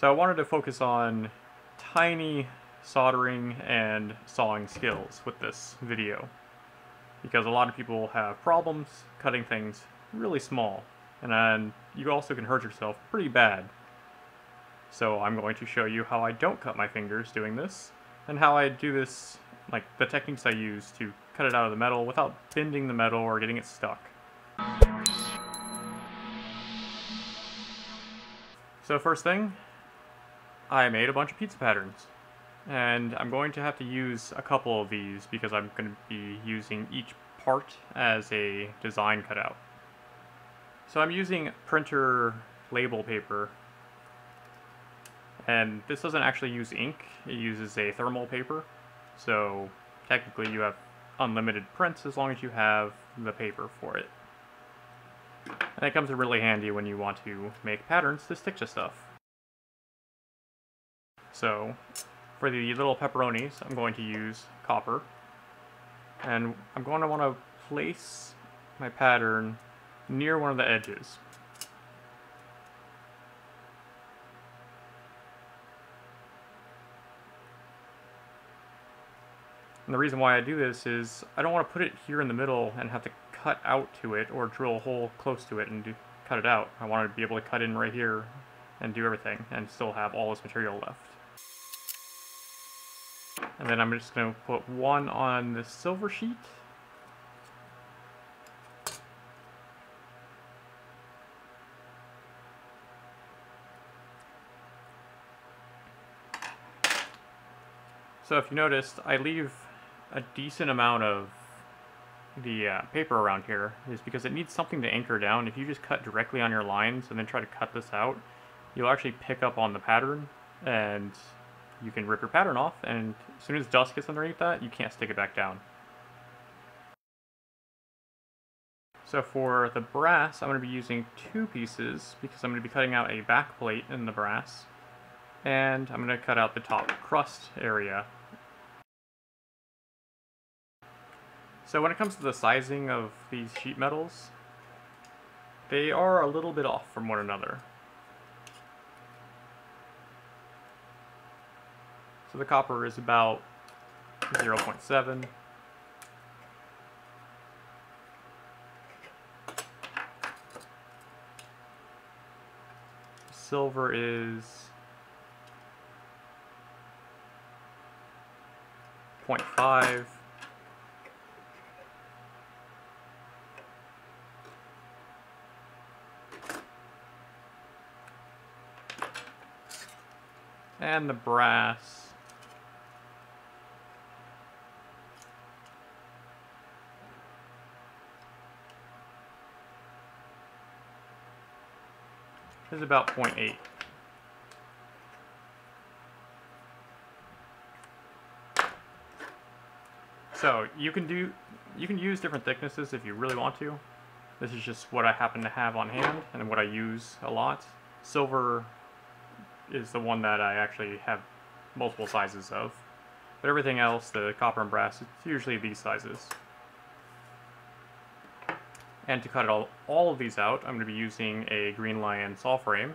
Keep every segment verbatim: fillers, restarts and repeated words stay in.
So I wanted to focus on tiny soldering and sawing skills with this video, because a lot of people have problems cutting things really small, and then you also can hurt yourself pretty bad. So I'm going to show you how I don't cut my fingers doing this, and how I do this, like the techniques I use to cut it out of the metal without bending the metal or getting it stuck. So first thing, I made a bunch of pizza patterns, and I'm going to have to use a couple of these because I'm going to be using each part as a design cutout. So I'm using printer label paper, and this doesn't actually use ink, it uses a thermal paper, so technically you have unlimited prints as long as you have the paper for it. And it comes in really handy when you want to make patterns to stick to stuff. So for the little pepperonis, I'm going to use copper, and I'm going to want to place my pattern near one of the edges. And the reason why I do this is I don't want to put it here in the middle and have to cut out to it or drill a hole close to it and do, cut it out. I want to be able to cut in right here and do everything and still have all this material left. And then I'm just going to put one on the silver sheet. So if you noticed, I leave a decent amount of the uh, paper around here, is because it needs something to anchor down. If you just cut directly on your lines and then try to cut this out, you'll actually pick up on the pattern and you can rip your pattern off, and as soon as dust gets underneath that, you can't stick it back down. So for the brass, I'm going to be using two pieces because I'm going to be cutting out a back plate in the brass, and I'm going to cut out the top crust area. So when it comes to the sizing of these sheet metals, they are a little bit off from one another. So the copper is about zero point seven. Silver is zero point five. And the brass is about zero point eight. So you can do you can use different thicknesses if you really want to. This is just what I happen to have on hand and what I use a lot. Silver is the one that I actually have multiple sizes of. But everything else, the copper and brass, it's usually these sizes. And to cut all, all of these out, I'm going to be using a Green Lion saw frame.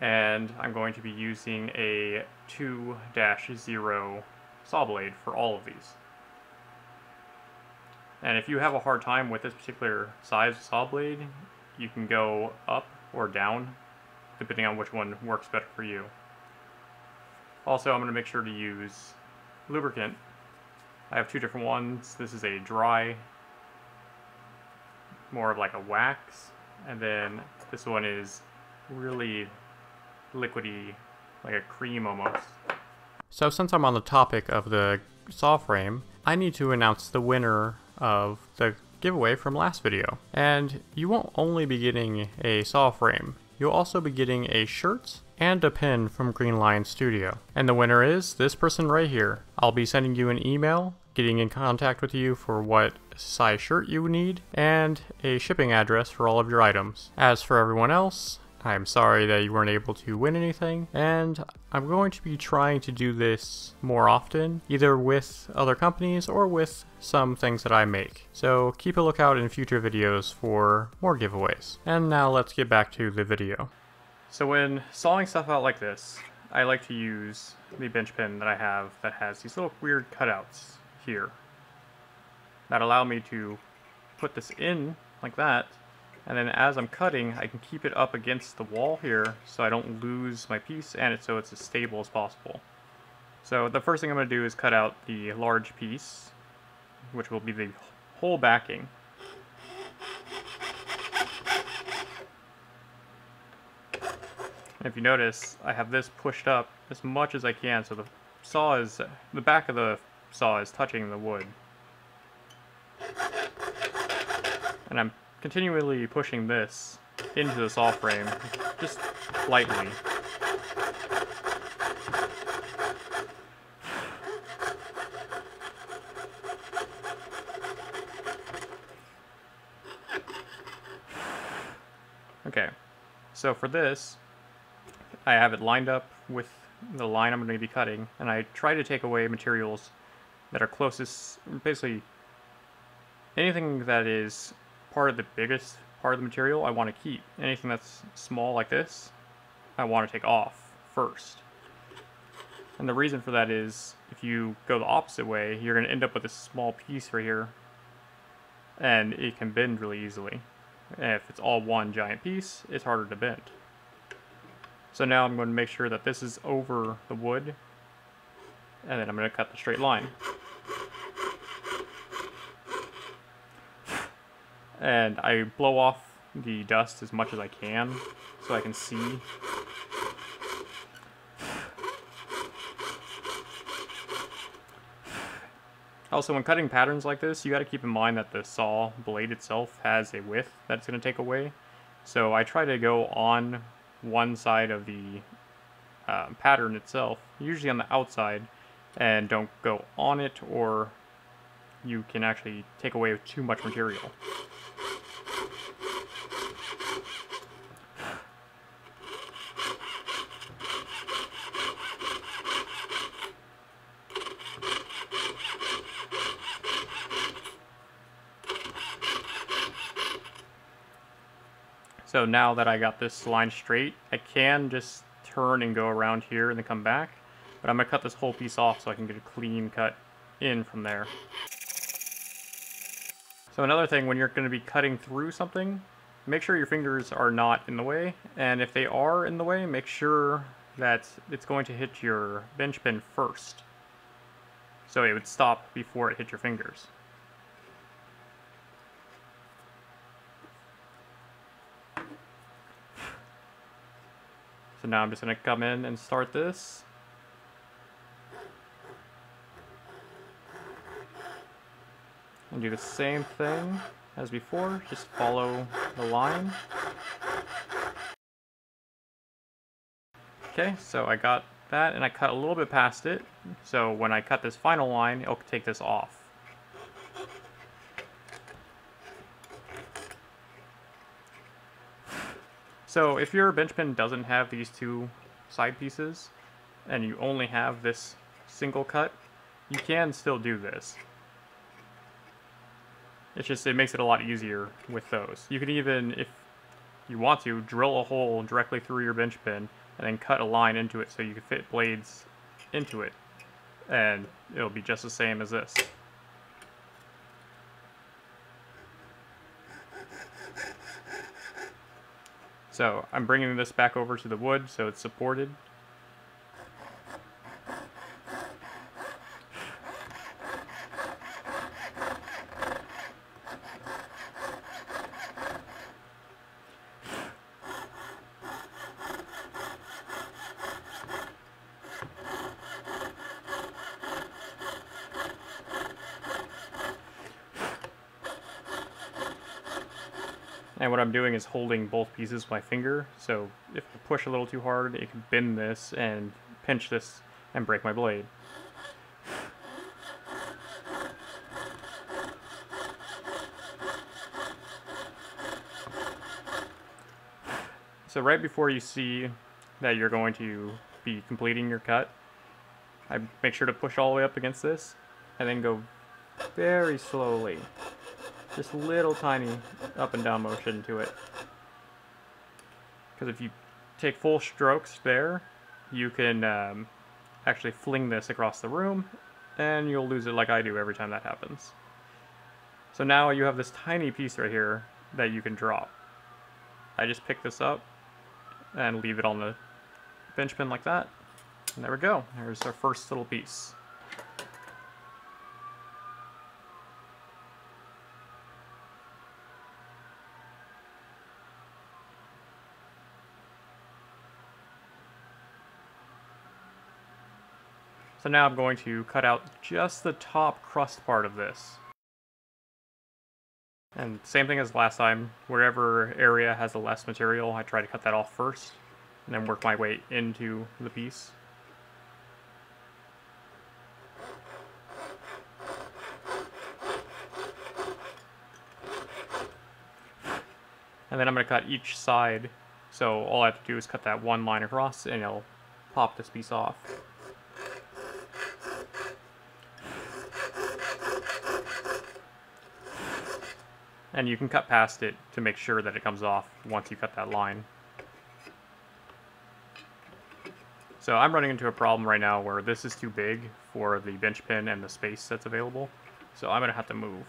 And I'm going to be using a two zero saw blade for all of these. And if you have a hard time with this particular size saw blade, you can go up or down, depending on which one works better for you. Also, I'm going to make sure to use lubricant. I have two different ones. This is a dry, more of like a wax, and then this one is really liquidy, like a cream almost. So since I'm on the topic of the saw frame, I need to announce the winner of the giveaway from last video. And you won't only be getting a saw frame, you'll also be getting a shirt and a pin from Green Lion Studio. And the winner is this person right here. I'll be sending you an email, getting in contact with you for what size shirt you need, and a shipping address for all of your items. As for everyone else, I'm sorry that you weren't able to win anything, and I'm going to be trying to do this more often, either with other companies or with some things that I make. So keep a lookout in future videos for more giveaways. And now let's get back to the video. So when sawing stuff out like this, I like to use the bench pin that I have that has these little weird cutouts here that allow me to put this in like that, and then as I'm cutting I can keep it up against the wall here so I don't lose my piece, and it's so it's as stable as possible. So the first thing I'm going to do is cut out the large piece, which will be the whole backing. And if you notice, I have this pushed up as much as I can, so the saw is, the back of the saw is touching the wood. And I'm continually pushing this into the saw frame, just lightly. Okay, so for this, I have it lined up with the line I'm going to be cutting, and I try to take away materials that are closest, basically anything that is part of the biggest part of the material I want to keep. Anything that's small like this, I want to take off first. And the reason for that is, if you go the opposite way, you're going to end up with a small piece right here, and it can bend really easily. And if it's all one giant piece, it's harder to bend. So now I'm going to make sure that this is over the wood, and then I'm going to cut the straight line. And I blow off the dust as much as I can, so I can see. Also, when cutting patterns like this, you got to keep in mind that the saw blade itself has a width that's going to take away. So I try to go on one side of the uh, pattern itself, usually on the outside, and don't go on it, or you can actually take away too much material. So now that I got this line straight, I can just turn and go around here and then come back. But I'm going to cut this whole piece off so I can get a clean cut in from there. So another thing, when you're going to be cutting through something, make sure your fingers are not in the way. And if they are in the way, make sure that it's going to hit your bench pin first, so it would stop before it hit your fingers. So now I'm just going to come in and start this. And do the same thing as before, just follow the line. Okay, so I got that, and I cut a little bit past it, so when I cut this final line, it'll take this off. So if your bench pin doesn't have these two side pieces, and you only have this single cut, you can still do this. It's just, it makes it a lot easier with those. You can even, if you want to, drill a hole directly through your bench pin, and then cut a line into it so you can fit blades into it, and it'll be just the same as this. So I'm bringing this back over to the wood so it's supported. And what I'm doing is holding both pieces with my finger, so if I push a little too hard, it can bend this and pinch this and break my blade. So right before you see that you're going to be completing your cut, I make sure to push all the way up against this, and then go very slowly. Just little tiny up and down motion to it, because if you take full strokes there, you can um, actually fling this across the room, and you'll lose it like I do every time that happens. So now you have this tiny piece right here that you can drop. I just pick this up and leave it on the bench pin like that, and there we go. There's our first little piece. So now I'm going to cut out just the top crust part of this. And same thing as last time, wherever area has the less material, I try to cut that off first, and then work my way into the piece. And then I'm going to cut each side, so all I have to do is cut that one line across, and it'll pop this piece off. And you can cut past it to make sure that it comes off once you cut that line. So I'm running into a problem right now where this is too big for the bench pin and the space that's available, so I'm going to have to move.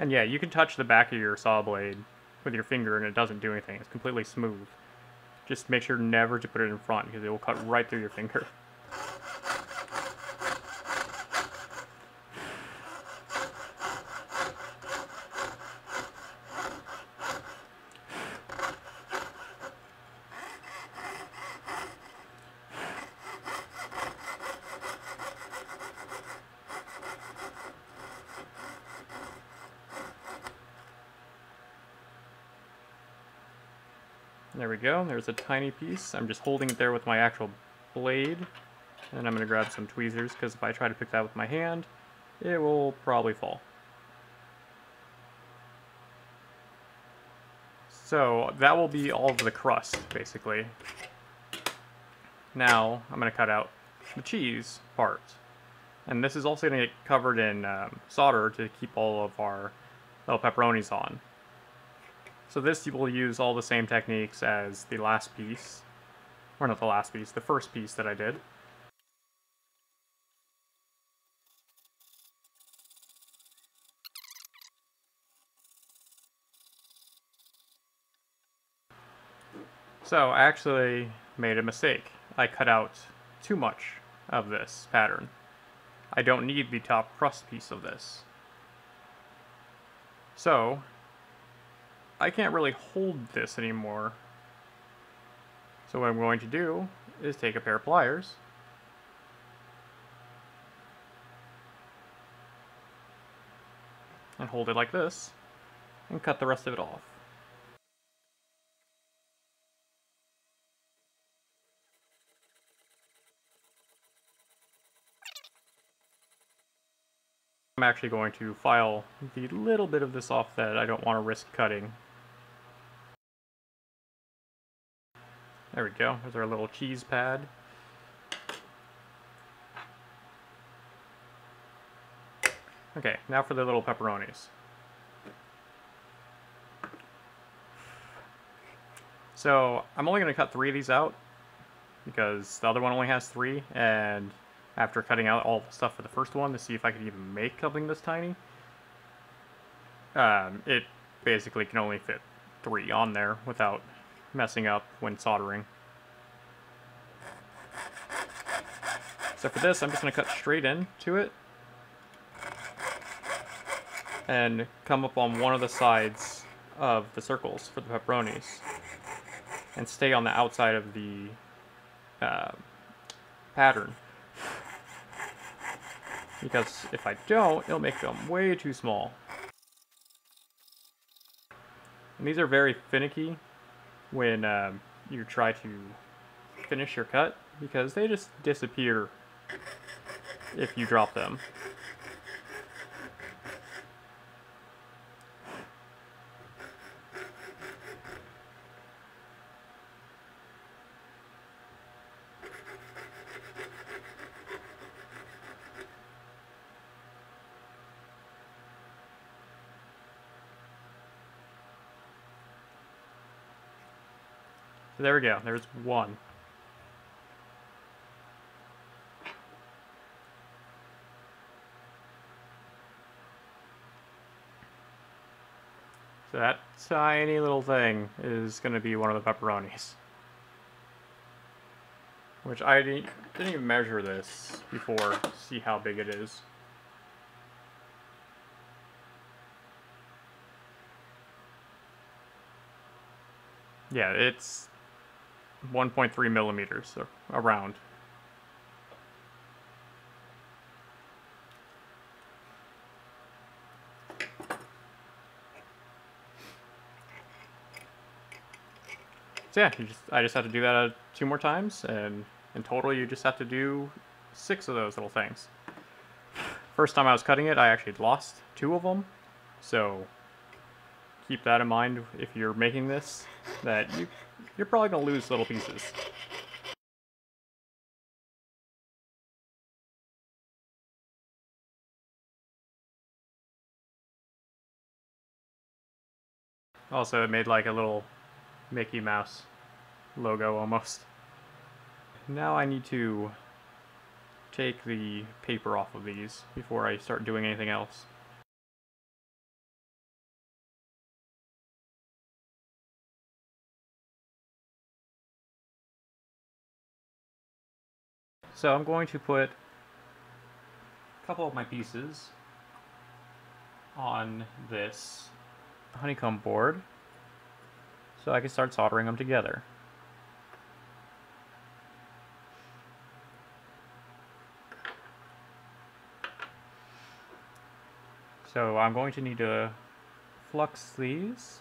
And yeah, you can touch the back of your saw blade with your finger and it doesn't do anything. It's completely smooth. Just make sure never to put it in front because it will cut right through your finger. There we go, there's a tiny piece. I'm just holding it there with my actual blade, and I'm going to grab some tweezers, because if I try to pick that with my hand, it will probably fall. So that will be all of the crust, basically. Now I'm going to cut out the cheese part. And this is also going to get covered in um, solder to keep all of our little pepperonis on. So this you will use all the same techniques as the last piece, or not the last piece, the first piece that I did. So I actually made a mistake. I cut out too much of this pattern. I don't need the top crust piece of this. So I can't really hold this anymore. So what I'm going to do is take a pair of pliers and hold it like this and cut the rest of it off. I'm actually going to file the little bit of this off that I don't want to risk cutting. There we go, there's our little cheese pad. Okay, now for the little pepperonis. So, I'm only going to cut three of these out, because the other one only has three, and after cutting out all the stuff for the first one to see if I could even make something this tiny, um, it basically can only fit three on there without messing up when soldering. So for this, I'm just going to cut straight into it and come up on one of the sides of the circles for the pepperonis and stay on the outside of the uh, pattern, because if I don't, it'll make them way too small. And these are very finicky when um, you try to finish your cut, because they just disappear if you drop them. So there we go, there's one. So that tiny little thing is going to be one of the pepperonis. Which I didn't, didn't even measure this before to see how big it is. Yeah, it's one point three millimeters around. So yeah, you just, I just have to do that uh, two more times, and in total you just have to do six of those little things. First time I was cutting it, I actually lost two of them, so keep that in mind if you're making this, that you, you're probably going to lose little pieces. Also, it made like a little Mickey Mouse logo almost. Now I need to take the paper off of these before I start doing anything else. So I'm going to put a couple of my pieces on this honeycomb board so I can start soldering them together. So I'm going to need to flux these,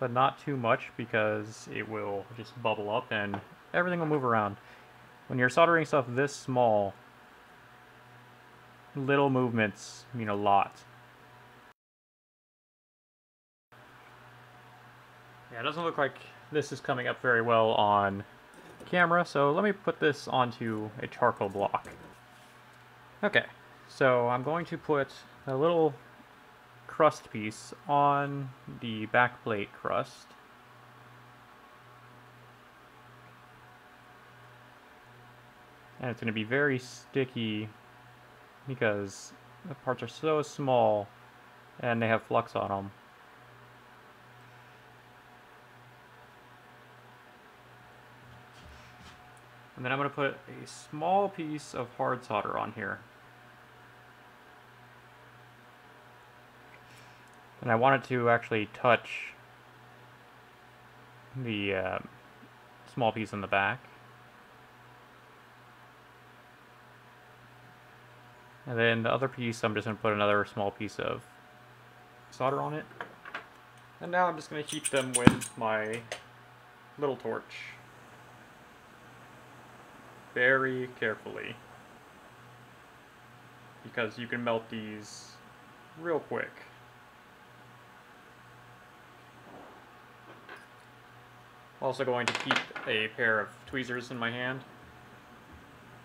but not too much because it will just bubble up and everything will move around. When you're soldering stuff this small, little movements mean a lot. Yeah, it doesn't look like this is coming up very well on camera, so let me put this onto a charcoal block. Okay, so I'm going to put a little crust piece on the back plate crust. And it's going to be very sticky because the parts are so small and they have flux on them. And then I'm going to put a small piece of hard solder on here. And I wanted to actually touch the uh, small piece in the back. And then the other piece, I'm just going to put another small piece of solder on it. And now I'm just going to heat them with my little torch. Very carefully. Because you can melt these real quick. Also going to keep a pair of tweezers in my hand,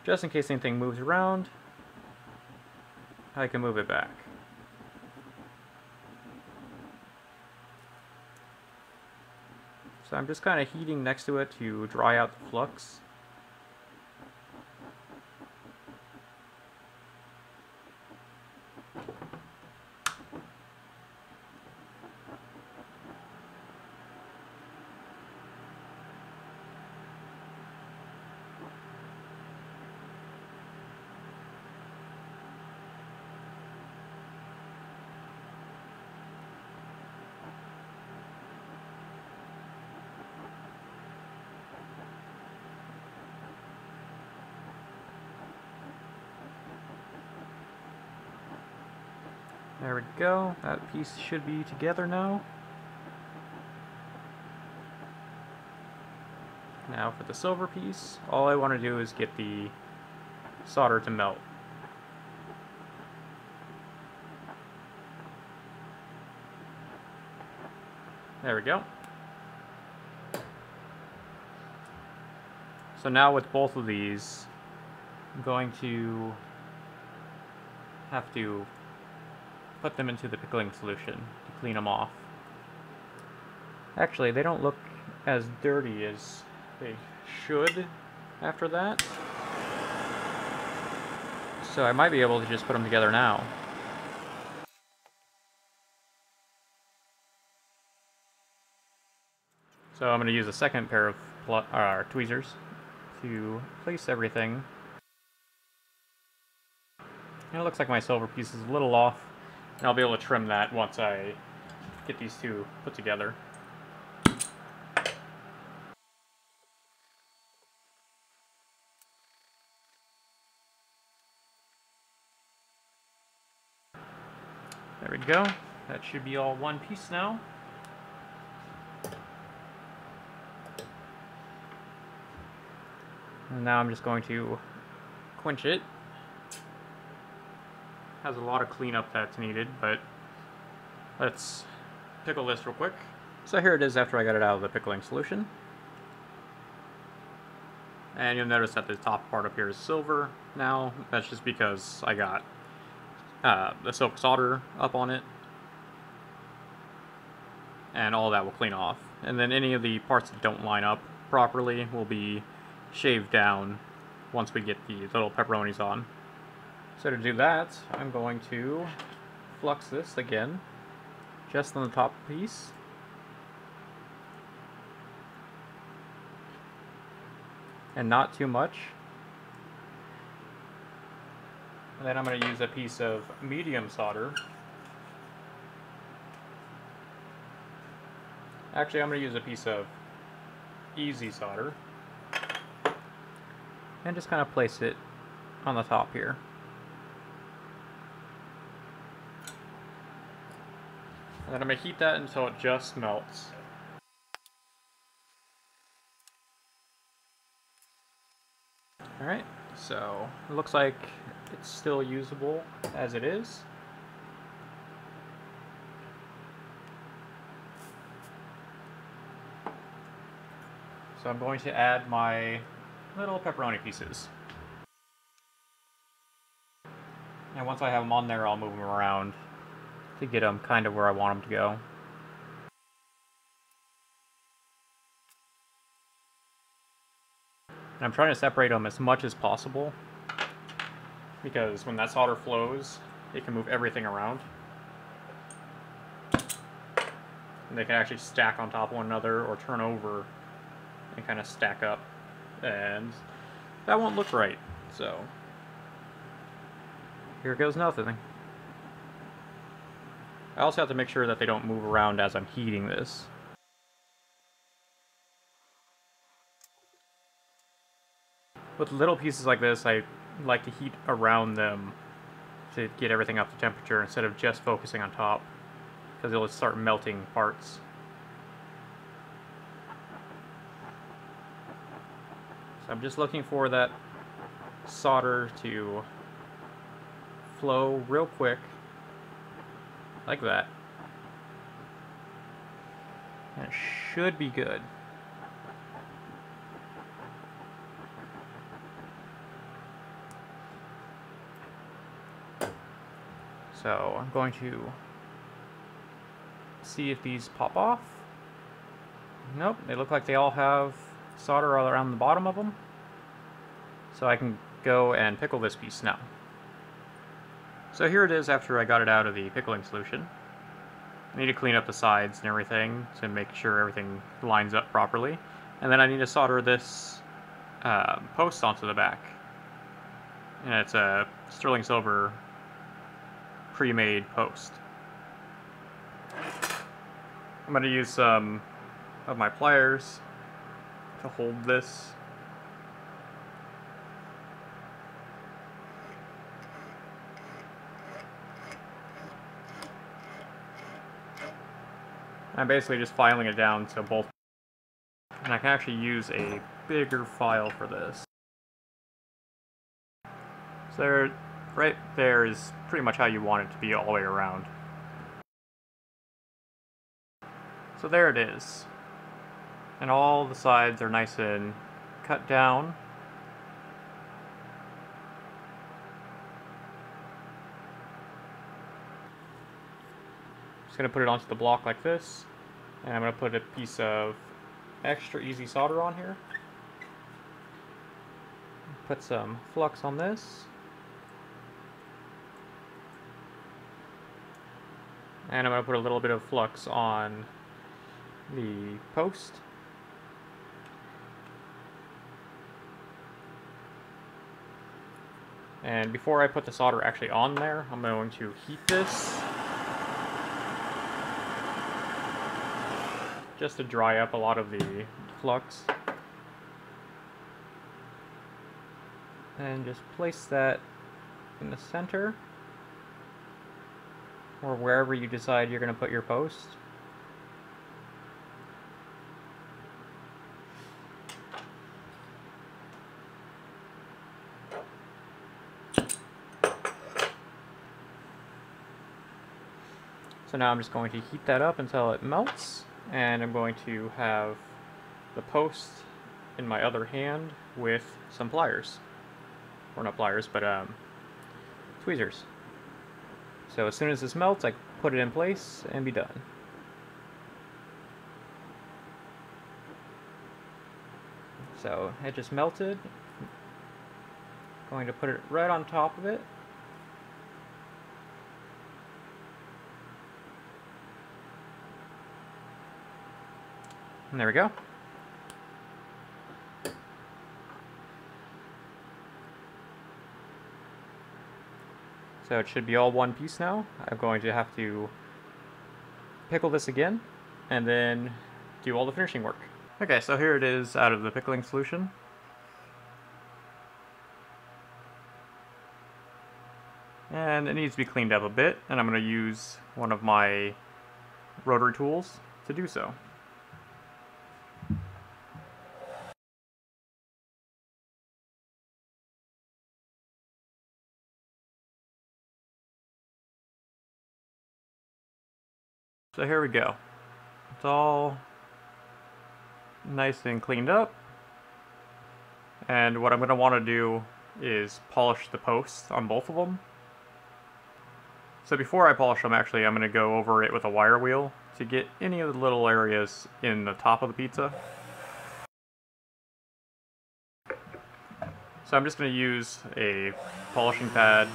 just in case anything moves around, I can move it back. So I'm just kind of heating next to it to dry out the flux. There we go, that piece should be together now. for the silver piece. All I want to do is get the solder to melt. There we go. So now with both of these, I'm going to have to put them into the pickling solution to clean them off. Actually, they don't look as dirty as they should after that. So I might be able to just put them together now. So I'm going to use a second pair of uh, tweezers to place everything. And it looks like my silver piece is a little off, and I'll be able to trim that once I get these two put together. There we go. That should be all one piece now. And now I'm just going to quench it. Has a lot of cleanup that's needed, but let's pickle this real quick. So here it is after I got it out of the pickling solution. And you'll notice that the top part up here is silver now. That's just because I got uh, the silver solder up on it. And all that will clean off. And then any of the parts that don't line up properly will be shaved down once we get the little pepperonis on. So to do that, I'm going to flux this again, just on the top piece. And not too much. And then I'm going to use a piece of medium solder. Actually, I'm going to use a piece of easy solder. And just kind of place it on the top here. And then I'm going to heat that until it just melts. Alright, so it looks like it's still usable as it is. So I'm going to add my little pepperoni pieces. And once I have them on there, I'll move them around to get them kind of where I want them to go. And I'm trying to separate them as much as possible, because when that solder flows, it can move everything around. And they can actually stack on top of one another or turn over and kind of stack up. And that won't look right, so here goes nothing. I also have to make sure that they don't move around as I'm heating this. With little pieces like this, I like to heat around them to get everything up to temperature instead of just focusing on top, because it'll start melting parts. So I'm just looking for that solder to flow real quick, like that. And it should be good. So I'm going to see if these pop off. Nope, they look like they all have solder all around the bottom of them, so I can go and pickle this piece now. So here it is after I got it out of the pickling solution. I need to clean up the sides and everything to make sure everything lines up properly, and then I need to solder this uh, post onto the back. And it's a sterling silver pre-made post. I'm going to use some of my pliers to hold this. I'm basically just filing it down so both and I can actually use a bigger file for this. So right there is pretty much how you want it to be all the way around. So there it is. And all the sides are nice and cut down. Just going to put it onto the block like this, and I'm going to put a piece of extra easy solder on here. Put some flux on this, and I'm going to put a little bit of flux on the post. And before I put the solder actually on there, I'm going to heat this, just to dry up a lot of the flux. And just place that in the center, or wherever you decide you're going to put your post. So now I'm just going to heat that up until it melts. And I'm going to have the post in my other hand with some pliers. Or not pliers, but um, tweezers. So as soon as this melts, I put it in place and be done. So it just melted. I'm going to put it right on top of it. And there we go. So it should be all one piece now. I'm going to have to pickle this again and then do all the finishing work. Okay, so here it is out of the pickling solution. And it needs to be cleaned up a bit, and I'm going to use one of my rotary tools to do so. So here we go. It's all nice and cleaned up. And what I'm going to want to do is polish the posts on both of them. So before I polish them, actually, I'm going to go over it with a wire wheel to get any of the little areas in the top of the pizza. So I'm just going to use a polishing pad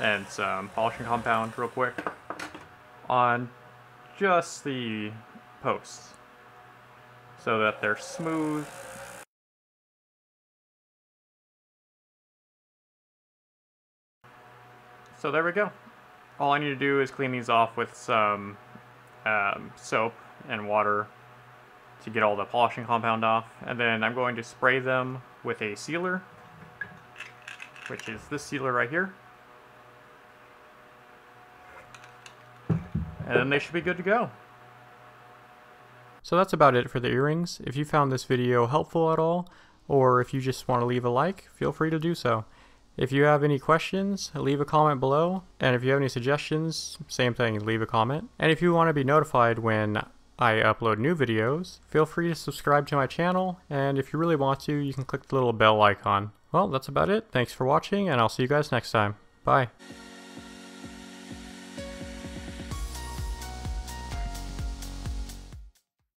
and some polishing compound real quick on just the posts, so that they're smooth. So there we go. All I need to do is clean these off with some um, soap and water to get all the polishing compound off, and then I'm going to spray them with a sealer, which is this sealer right here. And then they should be good to go. So that's about it for the earrings. If you found this video helpful at all, or if you just want to leave a like, feel free to do so. If you have any questions, leave a comment below. And if you have any suggestions, same thing, leave a comment. And if you want to be notified when I upload new videos, feel free to subscribe to my channel. And if you really want to, you can click the little bell icon. Well, that's about it. Thanks for watching, and I'll see you guys next time. Bye.